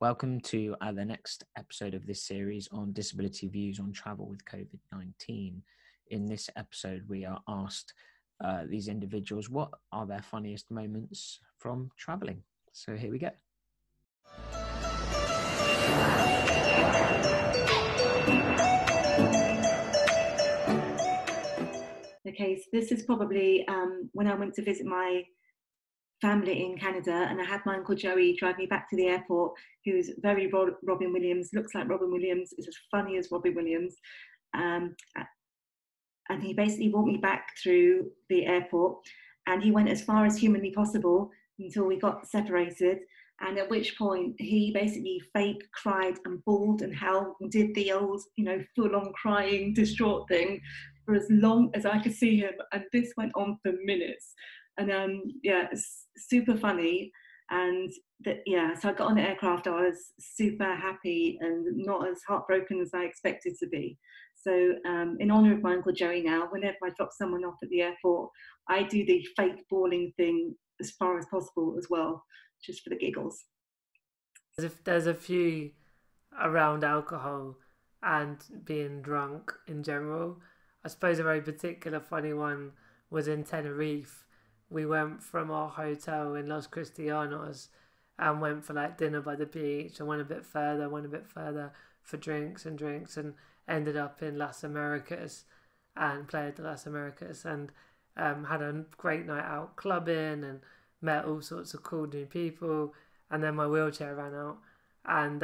Welcome to the next episode of this series on disability views on travel with COVID-19. In this episode, we are asked these individuals, what are their funniest moments from traveling? So here we go. Okay, so this is probably when I went to visit my family in Canada, and I had my Uncle Joey drive me back to the airport, who's very Robin Williams, looks like Robin Williams, is as funny as Robin Williams. And he basically walked me back through the airport, and he went as far as humanly possible until we got separated, and at which point he basically fake cried and bawled and howled and did the old, you know, full-on crying, distraught thing for as long as I could see him, and this went on for minutes. And yeah, it's super funny. And so I got on the aircraft. I was super happy and not as heartbroken as I expected to be. So in honor of my Uncle Joey now, whenever I drop someone off at the airport, I do the fake bawling thing as far as possible as well, just for the giggles. There's a few around alcohol and being drunk in general. I suppose a very particular funny one was in Tenerife. We went from our hotel in Los Cristianos and went for like dinner by the beach and went a bit further for drinks and ended up in Las Americas and played the Las Americas and had a great night out clubbing and met all sorts of cool new people. And then my wheelchair ran out and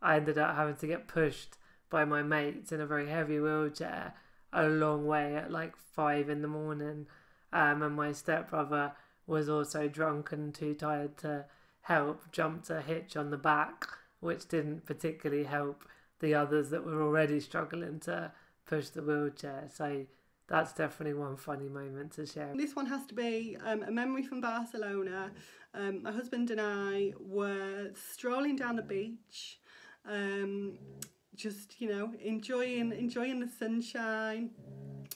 I ended up having to get pushed by my mates in a very heavy wheelchair a long way at like 5 in the morning. And my stepbrother was also drunk and too tired to help, jumped a hitch on the back, which didn't particularly help the others that were already struggling to push the wheelchair. So that's definitely one funny moment to share. This one has to be a memory from Barcelona. My husband and I were strolling down the beach, just, you know, enjoying the sunshine.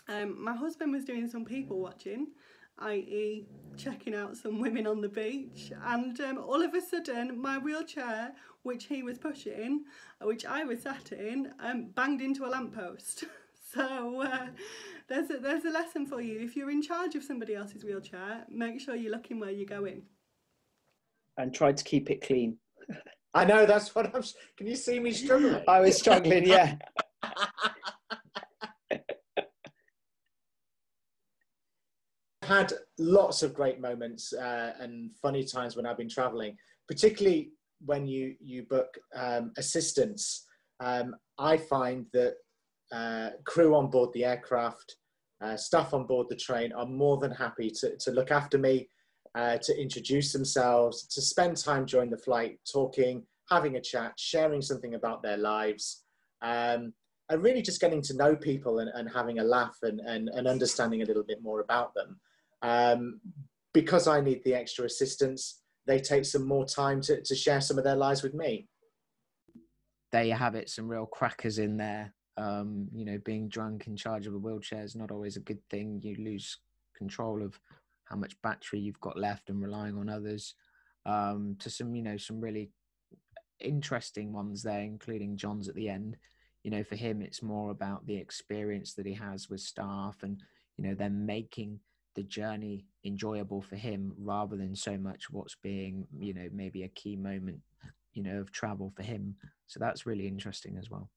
My husband was doing some people watching, i.e. checking out some women on the beach, and all of a sudden my wheelchair, which he was pushing, which I was sat in, banged into a lamppost. So there's a lesson for you. If you're in charge of somebody else's wheelchair, make sure you're looking where you're going. And try to keep it clean. I know, that's what I'm... Can you see me struggling? I was struggling, yeah. Had lots of great moments and funny times when I've been traveling, particularly when you book assistance. I find that crew on board the aircraft, staff on board the train are more than happy to look after me, to introduce themselves, to spend time during the flight talking, having a chat, sharing something about their lives, and really just getting to know people and having a laugh and understanding a little bit more about them. Because I need the extra assistance, they take some more time to share some of their lives with me. There you have it, some real crackers in there. You know, being drunk in charge of a wheelchair is not always a good thing. You lose control of how much battery you've got left and relying on others. To some, you know, some really interesting ones there, including John's at the end. You know, for him, it's more about the experience that he has with staff and, you know, them making the journey enjoyable for him rather than so much what's being, you know, maybe a key moment, you know, of travel for him. So that's really interesting as well.